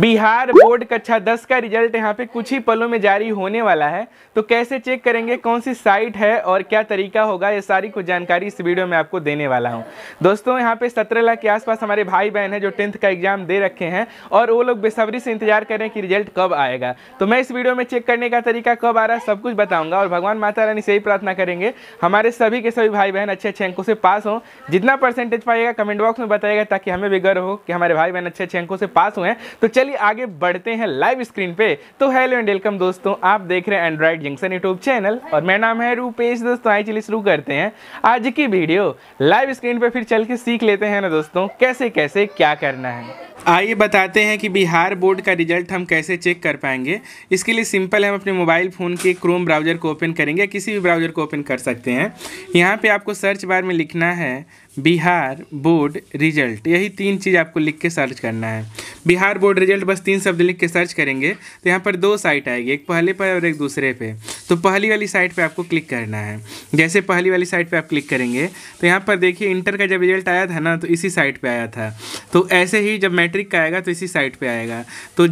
Bihar board कक्षा 10 का result यहाँ पे कुछ ही पलों में जारी होने वाला है। तो कैसे चेक करेंगे, कौन सी साइट है और क्या तरीका होगा, ये सारी कुछ जानकारी इस वीडियो में आपको देने वाला हूँ। दोस्तों यहाँ पे 17 लाख के आसपास हमारे भाई बहन हैं जो 10th का एग्जाम दे रखे हैं और वो लोग बेसब्री से इंतजार कर रहे हैं कि रिजल्ट कब आएगा। तो मैं इस वीडियो में चेक करने का तरीका, कब आ रहा है, सब कुछ बताऊँगा और भगवान माता रानी से ही प्रार्थना करेंगे हमारे सभी के सभी भाई बहन अच्छे अच्छे अंकों से पास हों। जितना परसेंटेज पाएगा कमेंट बॉक्स में बताइएगा ताकि हमें भी गर्व हो कि हमारे भाई बहन अच्छे अच्छे अंकों से पास हुए हैं। तो चलिए आगे बढ़ते हैं लाइव स्क्रीन पे। तो हेलो एंड वेलकम दोस्तों, आप देख रहे हैं एंड्रॉइड जंक्शन यूट्यूब चैनल और मेरा नाम है रूपेश। दोस्तों आइए चलिए शुरू करते हैं आज की वीडियो। लाइव स्क्रीन पे फिर चल के सीख लेते हैं ना दोस्तों कैसे कैसे क्या करना है। आइए बताते हैं कि बिहार बोर्ड का रिजल्ट हम कैसे चेक कर पाएंगे। इसके लिए सिंपल हम अपने मोबाइल फ़ोन के क्रोम ब्राउज़र को ओपन करेंगे, किसी भी ब्राउज़र को ओपन कर सकते हैं। यहाँ पे आपको सर्च बार में लिखना है बिहार बोर्ड रिजल्ट, यही तीन चीज़ आपको लिख के सर्च करना है। बिहार बोर्ड रिजल्ट बस तीन शब्द लिख के सर्च करेंगे तो यहाँ पर दो साइट आएगी, एक पहले पर और एक दूसरे पे। तो पहली वाली साइट पे आपको क्लिक करना है। जैसे पहली वाली साइट पे आप क्लिक करेंगे तो यहाँ पर देखिए इंटर का जब रिजल्ट आया था ना तो इसी साइट पे आया था। तो ऐसे ही जब मैट्रिक का आएगा तो इसी साइट पे आएगा। तो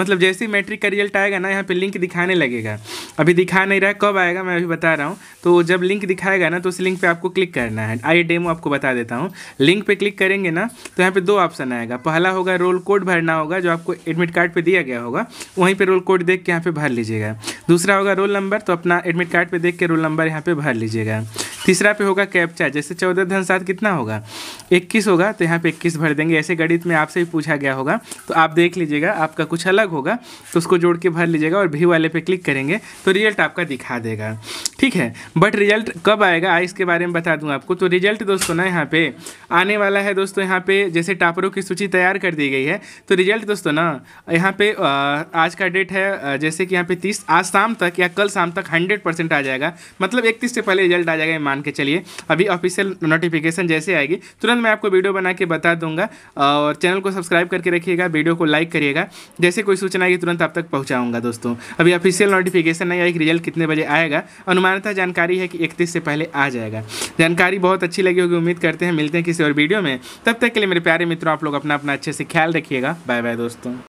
मतलब जैसे ही मैट्रिक का रिजल्ट आएगा ना यहाँ पे लिंक दिखाने लगेगा। अभी दिखा नहीं रहा, कब आएगा मैं अभी बता रहा हूँ। तो जब लिंक दिखाएगा ना तो उस लिंक पर आपको क्लिक करना है। आइए डेमो आपको बता देता हूँ। लिंक पर क्लिक करेंगे ना तो यहाँ पर दो ऑप्शन आएगा। पहला होगा रोल कोड भरना होगा जो आपको एडमिट कार्ड पे दिया गया होगा, वहीं पे रोल कोड देख के यहाँ पे भर लीजिएगा। दूसरा होगा रोल नंबर, तो अपना एडमिट कार्ड पे देख के रोल नंबर यहाँ पे भर लीजिएगा। तीसरा पे होगा कैप्चा, जैसे 14 धन 7 कितना होगा, 21 होगा तो यहाँ पे 21 भर देंगे। ऐसे गणित में आपसे भी पूछा गया होगा तो आप देख लीजिएगा, आपका कुछ अलग होगा तो उसको जोड़ के भर लीजिएगा और व्यू वाले पे क्लिक करेंगे तो रिजल्ट आपका दिखा देगा, ठीक है। बट रिजल्ट कब आएगा आज इसके बारे में बता दूँ आपको। तो रिजल्ट दोस्तों ना यहाँ पे आने वाला है। दोस्तों यहाँ पे जैसे टॉपरों की सूची तैयार कर दी गई है तो रिजल्ट दोस्तों ना यहाँ पे आज का डेट है, जैसे कि यहाँ पे 30, आज शाम तक या कल शाम तक 100% आ जाएगा। मतलब 31 से पहले रिजल्ट आ जाएगा मान के चलिए। अभी ऑफिशियल नोटिफिकेशन जैसे आएगी तुरंत मैं आपको वीडियो बना के बता दूंगा। और चैनल को सब्सक्राइब करके रखिएगा, वीडियो को लाइक करिएगा, जैसे कोई सूचना आएगी तुरंत आप तक पहुँचाऊँगा। दोस्तों अभी ऑफिशियल नोटिफिकेशन नहीं आएगी रिजल्ट कितने बजे आएगा, अनुमानतः जानकारी है कि 31 से पहले आ जाएगा। जानकारी बहुत अच्छी लगी होगी, उम्मीद करते हैं। मिलते हैं किसी और वीडियो में, तब तक के लिए मेरे प्यारे मित्रों आप लोग अपना अच्छे से ख्याल रखिएगा। बाय बाय दोस्तों।